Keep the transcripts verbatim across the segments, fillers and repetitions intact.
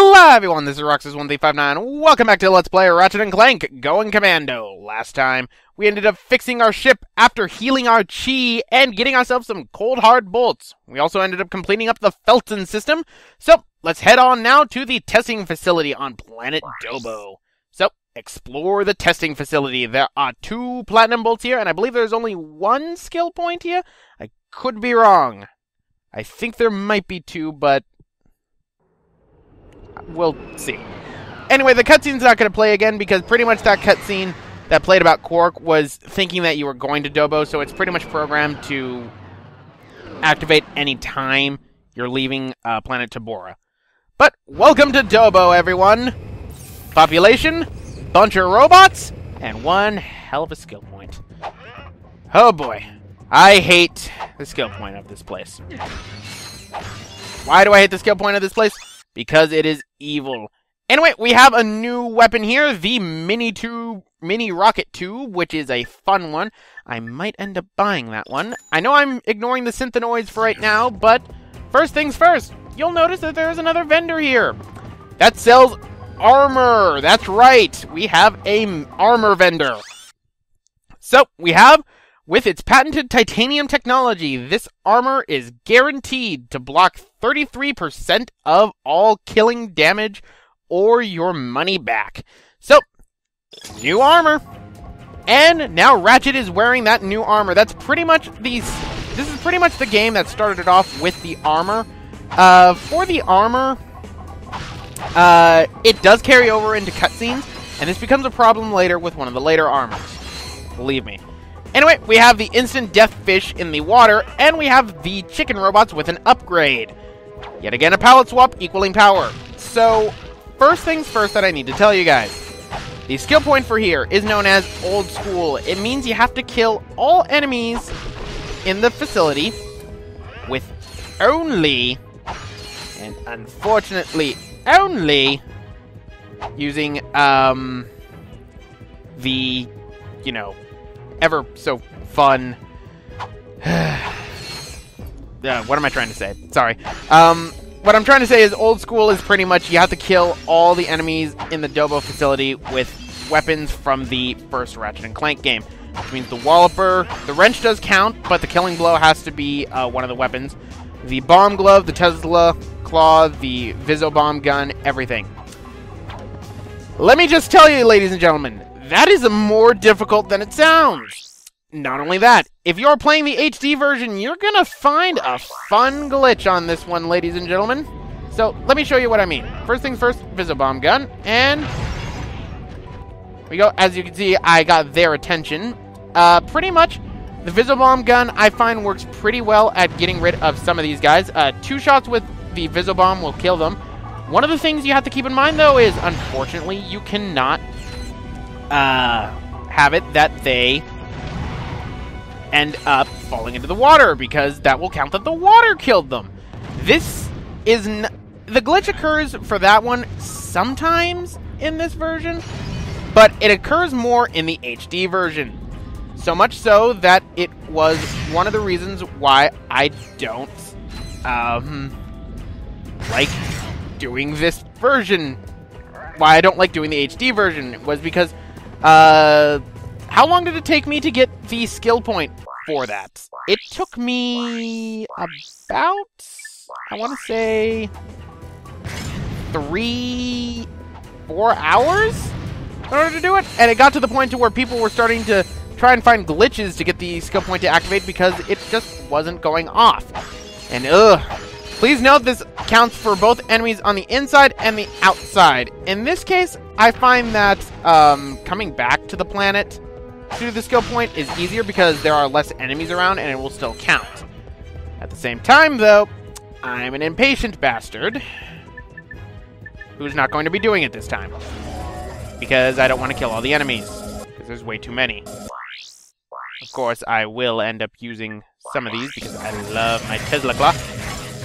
Hello everyone, this is Roxas one three five nine, welcome back to Let's Play Ratchet and Clank Going Commando. Last time, we ended up fixing our ship after healing our chi and getting ourselves some cold hard bolts. We also ended up completing up the Felton system, so let's head on now to the testing facility on Planet Dobo. So, explore the testing facility. There are two platinum bolts here, and I believe there's only one skill point here? I could be wrong. I think there might be two, but we'll see. Anyway, the cutscene's not going to play again because pretty much that cutscene that played about Quark was thinking that you were going to Dobo, so it's pretty much programmed to activate any time you're leaving uh, Planet Tabora. But welcome to Dobo, everyone. Population, bunch of robots, and one hell of a skill point. Oh boy, I hate the skill point of this place. Why do I hate the skill point of this place? Because it is evil. Anyway, we have a new weapon here, the mini tube, mini rocket tube, which is a fun one. I might end up buying that one. I know I'm ignoring the synthenoids for right now, but first things first, you'll notice that there's another vendor here that sells armor. That's right, we have a armor vendor. So we have, with its patented titanium technology, this armor is guaranteed to block thirty-three percent of all killing damage or your money back. So, new armor. And now Ratchet is wearing that new armor. That's pretty much the, this is pretty much the game that started it off with the armor. Uh, for the armor, uh, it does carry over into cutscenes, and this becomes a problem later with one of the later armors. Believe me. Anyway, we have the instant death fish in the water, and we have the chicken robots with an upgrade. Yet again, a pallet swap equaling power. So, first things first that I need to tell you guys. The skill point for here is known as Old School. It means you have to kill all enemies in the facility with only, and unfortunately only, using, um, the, you know, ever so fun. uh, what am I trying to say? Sorry. Um, what I'm trying to say is Old School is pretty much you have to kill all the enemies in the Dobo facility with weapons from the first Ratchet and Clank game. Which means the Walloper, the wrench does count, but the Killing Blow has to be uh, one of the weapons. The Bomb Glove, the Tesla Claw, the Visibomb Gun, everything. Let me just tell you, ladies and gentlemen, that is more difficult than it sounds. Not only that, if you're playing the H D version, you're gonna find a fun glitch on this one, ladies and gentlemen. So, let me show you what I mean. First things first, Visibomb gun, and we go. As you can see, I got their attention. Uh, pretty much, the Visibomb gun, I find, works pretty well at getting rid of some of these guys. Uh, two shots with the Visibomb will kill them. One of the things you have to keep in mind, though, is, unfortunately, you cannot Uh, have it that they end up falling into the water, because that will count that the water killed them. This is n the glitch occurs for that one sometimes in this version, but it occurs more in the H D version. So much so that it was one of the reasons why I don't um, like doing this version. Why I don't like doing the H D version was because Uh, how long did it take me to get the skill point for that? It took me about, I want to say, three, four hours in order to do it. And it got to the point to where people were starting to try and find glitches to get the skill point to activate because it just wasn't going off. And ugh. Please note this counts for both enemies on the inside and the outside. In this case, I find that um, coming back to the planet to the skill point is easier because there are less enemies around and it will still count. At the same time, though, I'm an impatient bastard who's not going to be doing it this time because I don't want to kill all the enemies because there's way too many. Of course, I will end up using some of these because I love my Tesla Claw.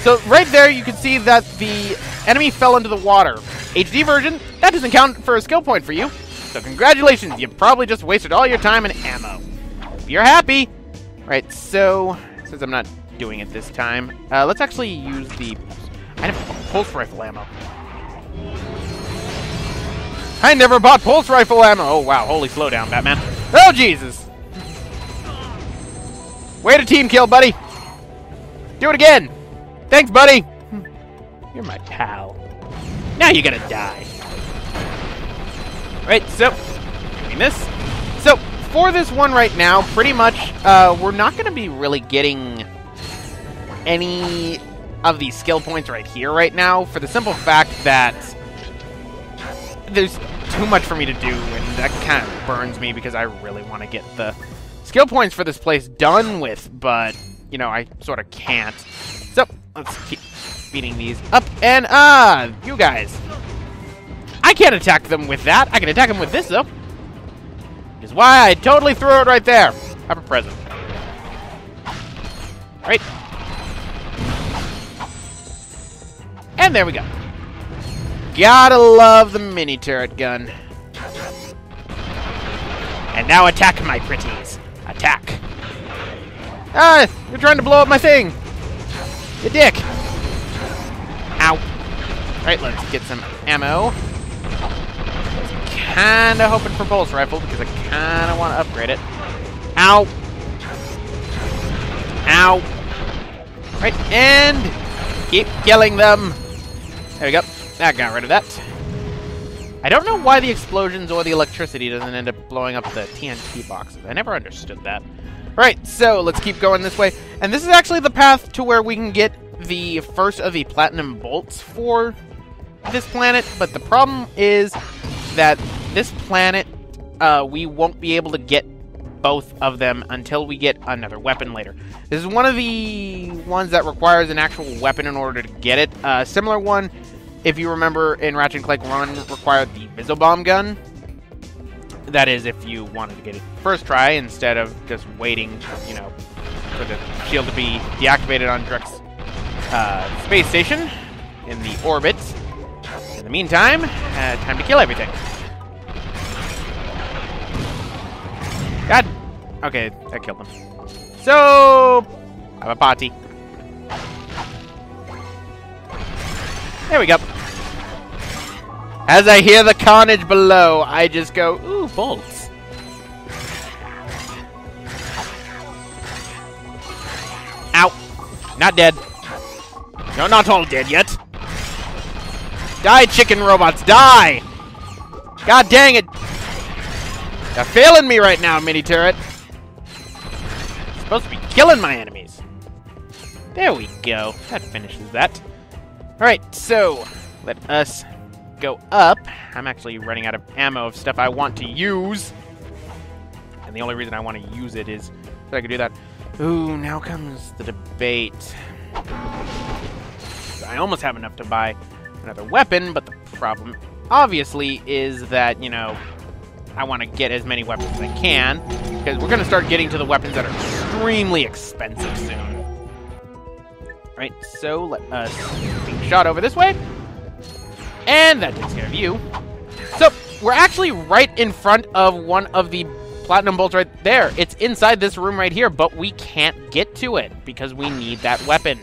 So right there, you can see that the enemy fell into the water. H D version, that doesn't count for a skill point for you. So congratulations, you probably just wasted all your time and ammo. If you're happy. Right, so since I'm not doing it this time, uh, let's actually use the I have Pulse Rifle ammo. I never bought Pulse Rifle ammo! Oh wow, holy slowdown, Batman. Oh Jesus! Way to team kill, buddy! Do it again! Thanks, buddy! You're my pal. Now you're gonna die. Right, so, doing this. So, for this one right now, pretty much, uh, we're not gonna be really getting any of these skill points right here right now, for the simple fact that there's too much for me to do, and that kind of burns me because I really want to get the skill points for this place done with, but, you know, I sort of can't. So, let's keep beating these up and ah, uh, you guys. I can't attack them with that. I can attack them with this, though. Which is why I totally threw it right there. Have a present. Right. And there we go. Gotta love the mini turret gun. And now attack, my pretties. Attack. Ah, you're trying to blow up my thing. You dick. Ow. Alright, let's get some ammo. Kinda hoping for Pulse Rifle because I kinda want to upgrade it. Ow. Ow. Right, and keep killing them. There we go. I got rid of that. I don't know why the explosions or the electricity doesn't end up blowing up the T N T boxes. I never understood that. Alright, so let's keep going this way. And this is actually the path to where we can get the first of the platinum bolts for this planet. But the problem is that this planet, uh, we won't be able to get both of them until we get another weapon later. This is one of the ones that requires an actual weapon in order to get it. A uh, similar one, if you remember, in Ratchet and Clank One, required the Mizzle Bomb Gun. That is, if you wanted to get it first try instead of just waiting, you know, for the shield to be deactivated on Drek's uh, space station in the orbit. In the meantime, uh, time to kill everything. God. Okay, I killed them. So, I'm a potty. There we go. As I hear the carnage below, I just go, ooh, bolts. Ow. Not dead. No, not all dead yet. Die, chicken robots, die! God dang it! They're failing me right now, mini turret. I'm supposed to be killing my enemies. There we go. That finishes that. Alright, so let us go up. I'm actually running out of ammo of stuff I want to use. And the only reason I want to use it is so I can do that. Ooh, now comes the debate. I almost have enough to buy another weapon, but the problem, obviously, is that, you know, I want to get as many weapons as I can, because we're going to start getting to the weapons that are extremely expensive soon. Right, so let us take a shot over this way, and that takes care of you. So, we're actually right in front of one of the platinum bolts right there. It's inside this room right here, but we can't get to it, because we need that weapon.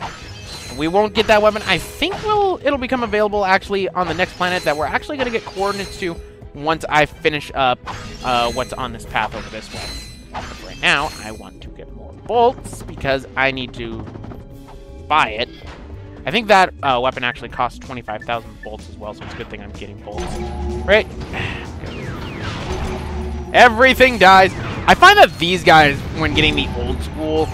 We won't get that weapon. I think we'll, it'll become available actually on the next planet that we're actually going to get coordinates to once I finish up uh, what's on this path over this way. But right now, I want to get more bolts because I need to buy it. I think that uh, weapon actually costs twenty-five thousand bolts as well, so it's a good thing I'm getting bolts. Right? Everything dies. I find that these guys, when getting the old school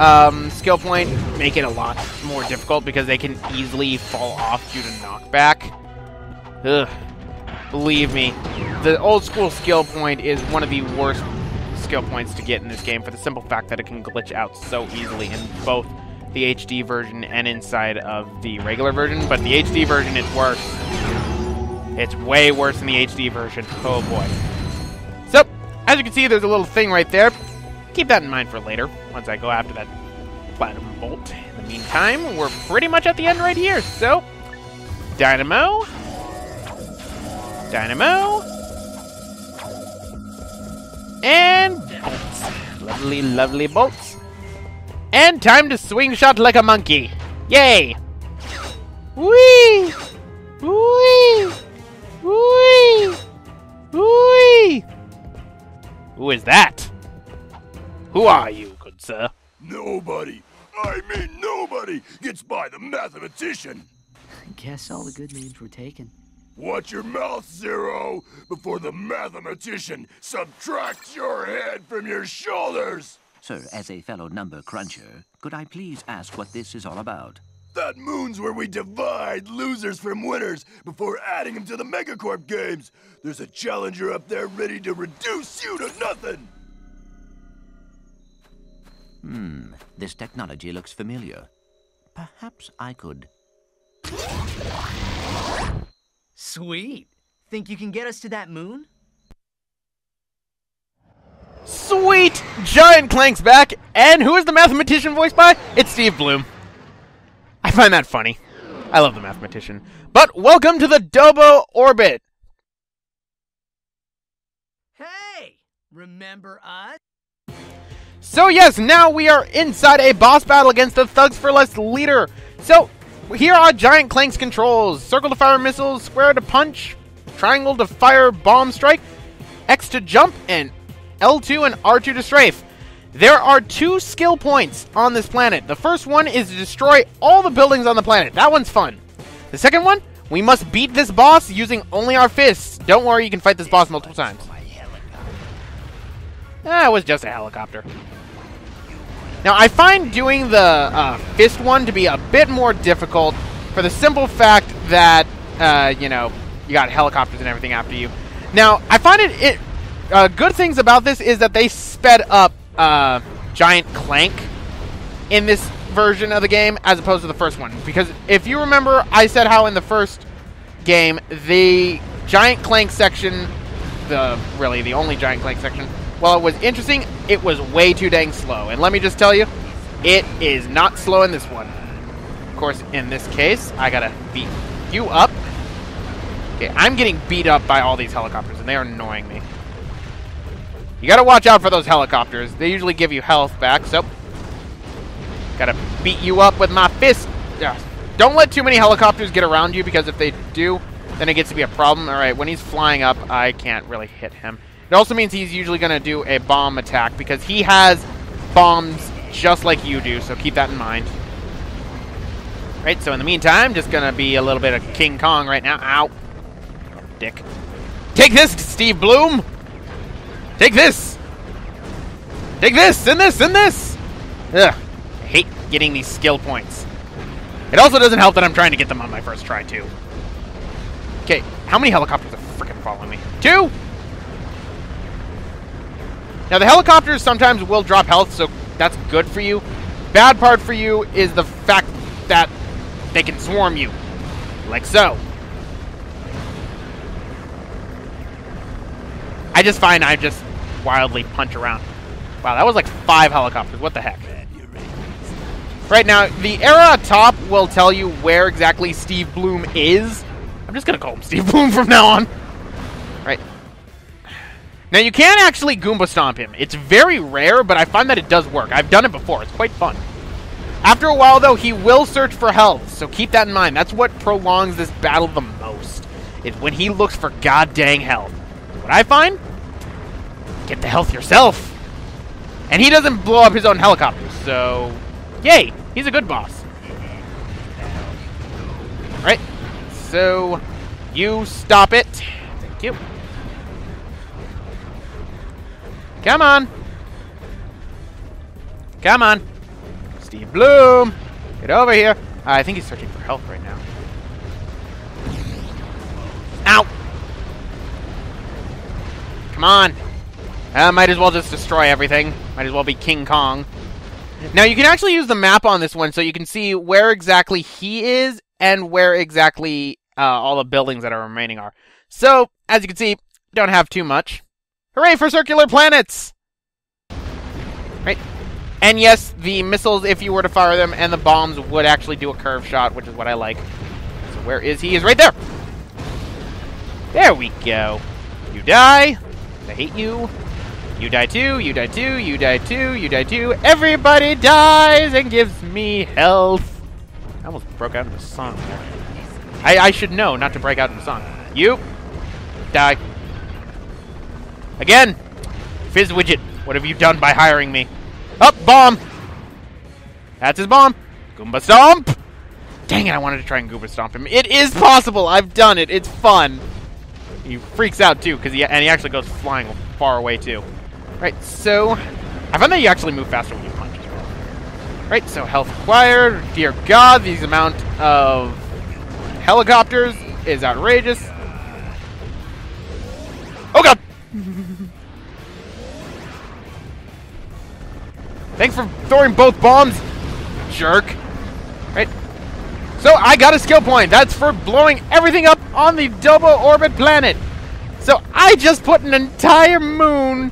Um, skill point, make it a lot more difficult because they can easily fall off due to knockback. Ugh. Believe me, the old school skill point is one of the worst skill points to get in this game for the simple fact that it can glitch out so easily in both the H D version and inside of the regular version, but the H D version is worse. It's way worse than the H D version. Oh boy. So, as you can see, there's a little thing right there. Keep that in mind for later, once I go after that platinum bolt. In the meantime, we're pretty much at the end right here, so... Dynamo. Dynamo. And bolts. Lovely, lovely bolts. And time to swing shot like a monkey. Yay! Whee! Whee! Who is that? Who are you, good sir? Nobody. I mean nobody gets by the mathematician. I guess all the good names were taken. Watch your mouth, Zero, before the mathematician subtracts your head from your shoulders. Sir, as a fellow number cruncher, could I please ask what this is all about? That moon's where we divide losers from winners before adding them to the Megacorp Games. There's a challenger up there ready to reduce you to nothing. Hmm, this technology looks familiar. Perhaps I could... Sweet! Think you can get us to that moon? Sweet! Giant Clank's back, and who is the mathematician voiced by? It's Steve Blum. I find that funny. I love the mathematician. But welcome to the Dobo Orbit! Hey! Remember us? So yes, now we are inside a boss battle against the Thugs four less leader. So, here are Giant Clank's controls. Circle to fire missiles, square to punch, triangle to fire bomb strike, X to jump, and L two and R two to strafe. There are two skill points on this planet. The first one is to destroy all the buildings on the planet. That one's fun. The second one, we must beat this boss using only our fists. Don't worry, you can fight this boss multiple times. Ah, it was just a helicopter. Now, I find doing the uh, fist one to be a bit more difficult for the simple fact that, uh, you know, you got helicopters and everything after you. Now, I find it... it uh, good things about this is that they sped up uh, Giant Clank in this version of the game as opposed to the first one. Because if you remember, I said how in the first game, the Giant Clank section... the really, the only Giant Clank section... while it was interesting, it was way too dang slow. And let me just tell you, it is not slow in this one. Of course, in this case, I gotta beat you up. Okay, I'm getting beat up by all these helicopters, and they are annoying me. You gotta watch out for those helicopters. They usually give you health back, so... gotta beat you up with my fist. Ugh. Don't let too many helicopters get around you, because if they do, then it gets to be a problem. Alright, when he's flying up, I can't really hit him. It also means he's usually going to do a bomb attack because he has bombs just like you do, so keep that in mind. Right, so in the meantime, just going to be a little bit of King Kong right now. Ow. Dick. Take this, Steve Blum! Take this! Take this, and this, and this! Ugh. I hate getting these skill points. It also doesn't help that I'm trying to get them on my first try, too. Okay, how many helicopters are freaking following me? Two! Now, the helicopters sometimes will drop health, so that's good for you. Bad part for you is the fact that they can swarm you. Like so. I just find I just wildly punch around. Wow, that was like five helicopters. What the heck? Right now, the arrow up top will tell you where exactly Steve Blum is. I'm just going to call him Steve Blum from now on. Right. Now, you can actually Goomba Stomp him. It's very rare, but I find that it does work. I've done it before. It's quite fun. After a while, though, he will search for health, so keep that in mind. That's what prolongs this battle the most, is when he looks for goddamn health. What I find? Get the health yourself. And he doesn't blow up his own helicopters, so... yay! He's a good boss. Right? So, you stop it. Thank you. Come on. Come on. Steve Blum. Get over here. Uh, I think he's searching for health right now. Ow. Come on. Uh, might as well just destroy everything. Might as well be King Kong. Now, you can actually use the map on this one so you can see where exactly he is and where exactly uh, all the buildings that are remaining are. So, as you can see, don't have too much. Hooray for circular planets! Right? And yes, the missiles, if you were to fire them, and the bombs would actually do a curve shot, which is what I like. So where is he? He's right there! There we go. You die. I hate you. You die too, you die too, you die too, you die too. Everybody dies and gives me health. I almost broke out into song. I, I should know not to break out into song. You die. Again! FizzWidget, what have you done by hiring me? Up, oh, bomb! That's his bomb. Goomba Stomp! Dang it, I wanted to try and Goomba Stomp him. It is possible! I've done it. It's fun. He freaks out, too, because he, and he actually goes flying far away, too. Right, so... I found that you actually move faster when you punch as well. Right, so health acquired. Dear God, these amount of helicopters is outrageous. Oh, God! Thanks for throwing both bombs, jerk. Right? So I got a skill point. That's for blowing everything up on the Dobo Orbit planet. So I just put an entire moon...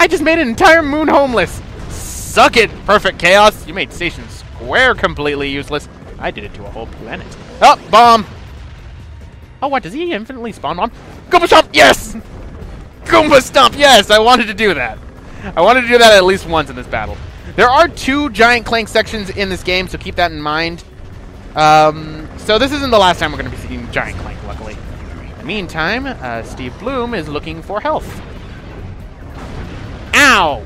I just made an entire moon homeless. Suck it, Perfect Chaos. You made Station Square completely useless. I did it to a whole planet. Oh, bomb. Oh, what? Does he infinitely spawn bomb? Goomba Stomp, yes! Goomba Stomp, yes! I wanted to do that. I wanted to do that at least once in this battle. There are two giant Clank sections in this game, so keep that in mind. Um, so this isn't the last time we're going to be seeing Giant Clank, luckily. In the meantime, uh, Steve Blum is looking for health. Ow!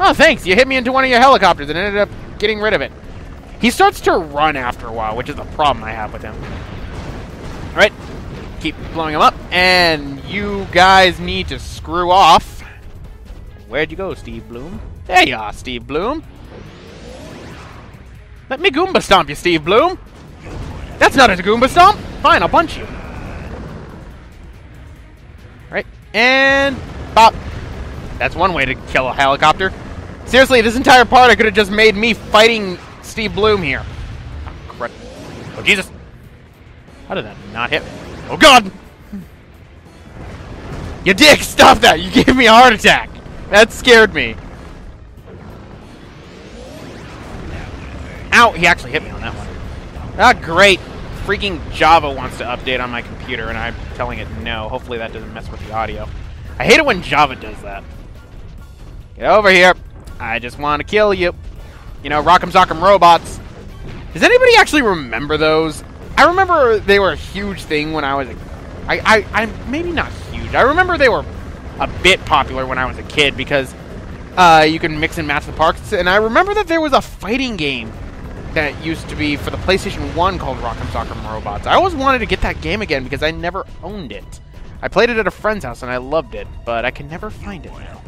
Oh, thanks. You hit me into one of your helicopters and ended up getting rid of it. He starts to run after a while, which is the problem I have with him. All right. Keep blowing him up, and you guys need to screw off. Where'd you go, Steve Blum? There you are, Steve Blum. Let me Goomba Stomp you, Steve Blum. That's not a Goomba Stomp. Fine, I'll punch you. Right, and pop. That's one way to kill a helicopter. Seriously, this entire part I could have just made me fighting Steve Blum here. Oh, crap. Oh, Jesus. How did that not hit me? Oh, God! You dick! Stop that! You gave me a heart attack! That scared me. Ow! He actually hit me on that one. Ah, great! Freaking Java wants to update on my computer, and I'm telling it no. Hopefully that doesn't mess with the audio. I hate it when Java does that. Get over here. I just want to kill you. You know, Rock'em Sock'em Robots. Does anybody actually remember those? I remember they were a huge thing when I was a... I, I, I, maybe not huge. I remember they were a bit popular when I was a kid because uh, you can mix and match the parts. And I remember that there was a fighting game that used to be for the PlayStation One called Rock'em Sock'em Robots. I always wanted to get that game again because I never owned it. I played it at a friend's house and I loved it, but I can never find it now.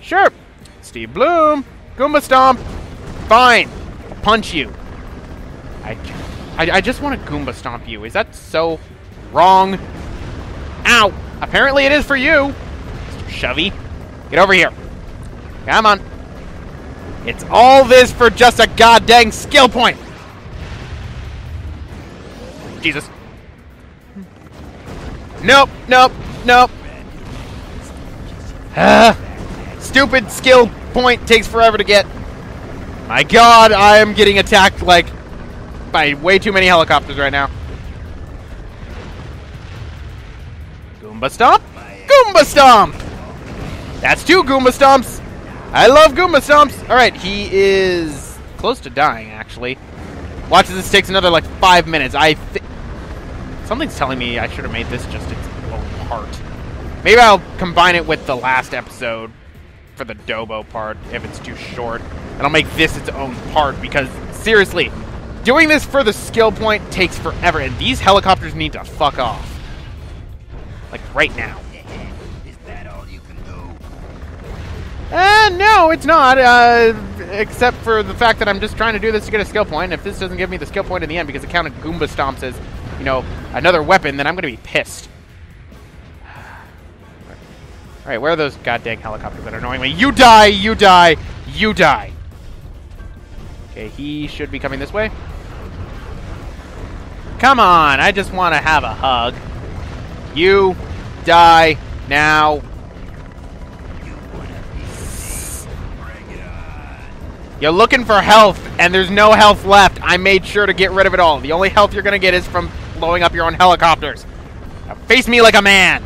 Sure. Steve Blum. Goomba Stomp. Fine. I'll punch you. I, I, I just want to Goomba Stomp you. Is that so wrong? Ow! Apparently it is for you, Mister Shovey. Get over here. Come on. It's all this for just a goddamn skill point. Jesus. Nope, nope, nope. Uh, stupid skill point takes forever to get. My God, I am getting attacked like... by way too many helicopters right now. Goomba Stomp? Goomba Stomp! That's two Goomba Stomps! I love Goomba Stomps! Alright, he is close to dying, actually. Watch as this takes another, like, five minutes. I think... something's telling me I should have made this just its own part. Maybe I'll combine it with the last episode for the Dobo part, if it's too short. And I'll make this its own part, because, seriously... doing this for the skill point takes forever, and these helicopters need to fuck off. Like, right now. Is that all you can do? Uh, no, it's not, uh, except for the fact that I'm just trying to do this to get a skill point, and if this doesn't give me the skill point in the end because it counted Goomba Stomps as, you know, another weapon, then I'm gonna be pissed. Alright, where are those goddamn helicopters that are annoying me? You die, you die, you die! Okay, he should be coming this way. Come on, I just want to have a hug. You die now. You're looking for health, and there's no health left. I made sure to get rid of it all. The only health you're going to get is from blowing up your own helicopters. Now face me like a man.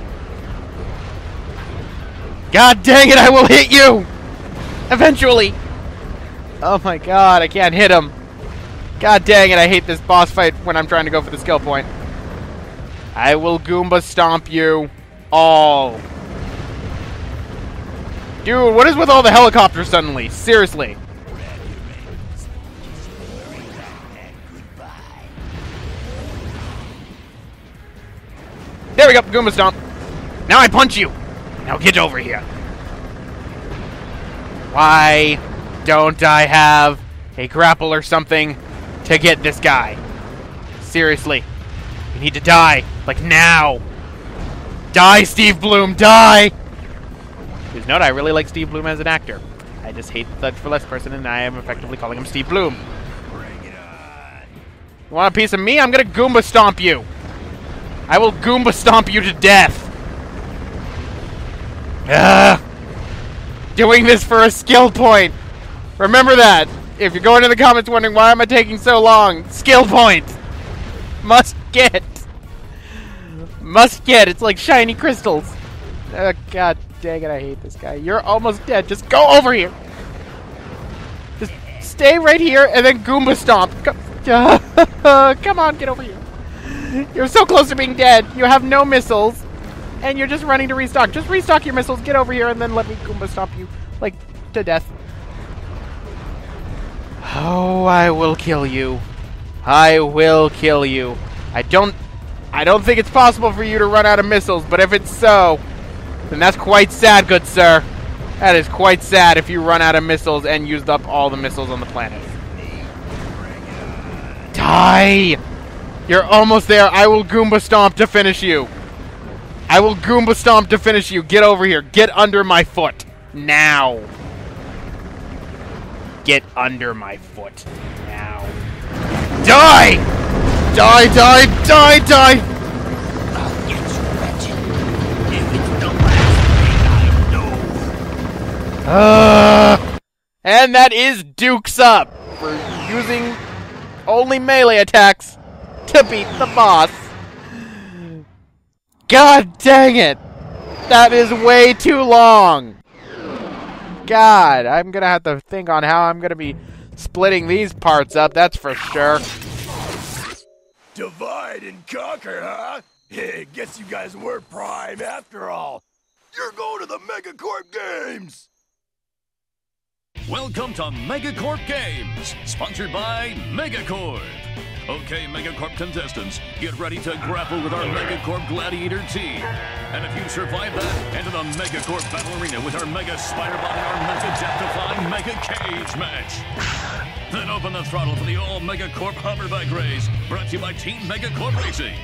God dang it, I will hit you. Eventually. Oh my God, I can't hit him. God dang it, I hate this boss fight when I'm trying to go for the skill point. I will Goomba Stomp you. all. Dude, what is with all the helicopters suddenly? Seriously. There we go, Goomba Stomp. Now I punch you. Now get over here. Why don't I have a grapple or something to get this guy? Seriously. You need to die. Like now. Die, Steve Blum, die! Please note, I really like Steve Blum as an actor. I just hate the Thugs four less person, and I am effectively calling him Steve Blum. Bring it on. You want a piece of me? I'm gonna Goomba Stomp you. I will Goomba Stomp you to death. Ugh. Doing this for a skill point. Remember that. If you're going to the comments wondering why am I taking so long, skill point. Must get. Must get. It's like shiny crystals. Oh, God dang it, I hate this guy. You're almost dead. Just go over here. Just stay right here and then Goomba Stomp. Come on, get over here. You're so close to being dead. You have no missiles. And you're just running to restock. Just restock your missiles, get over here, and then let me Goomba Stomp you, like, to death. Oh, I will kill you. I will kill you. I don't... I don't think it's possible for you to run out of missiles, but if it's so, then that's quite sad, good sir. That is quite sad if you run out of missiles and used up all the missiles on the planet. Die! You're almost there. I will Goomba Stomp to finish you. I will Goomba Stomp to finish you. Get over here. Get under my foot. Now. Get under my foot. Now. Die! Die, die, die, die! I'll get you, wretched. If it's the last thing I know. Uh, and that is Dukes Up for using only melee attacks to beat the boss. God dang it! That is way too long! God, I'm gonna have to think on how I'm gonna be splitting these parts up, that's for sure. Divide and conquer, huh? Hey, guess you guys were prime after all. You're going to the Megacorp Games! Welcome to Megacorp Games, sponsored by Megacorp. Okay, Megacorp contestants, get ready to grapple with our Megacorp Gladiator team. And if you survive that, enter the Megacorp Battle Arena with our Mega Spider Bot and our Mega Death-defying Mega Cage match. Then open the throttle for the all Megacorp Hoverbike Race, brought to you by Team Megacorp Racing.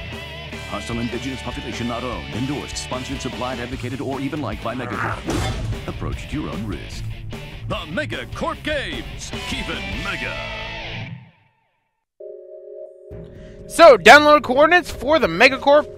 Hostile indigenous population not owned, endorsed, sponsored, supplied, advocated, or even liked by Megacorp. Approached at your own risk. The Megacorp Games. Keep it mega. So, download coordinates for the Megacorp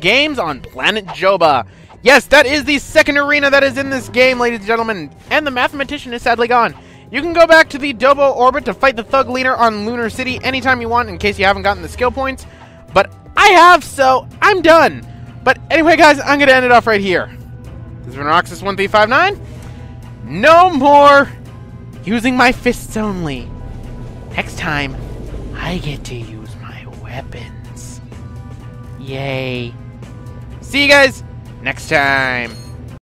Games on Planet Joba. Yes, that is the second arena that is in this game, ladies and gentlemen. And the mathematician is sadly gone. You can go back to the Dobo Orbit to fight the Thug Leader on Lunar City anytime you want, in case you haven't gotten the skill points. But I have, so I'm done. But anyway, guys, I'm going to end it off right here. This has been Roxas one three five nine. No more using my fists only. Next time, I get to use weapons. Yay. See you guys next time.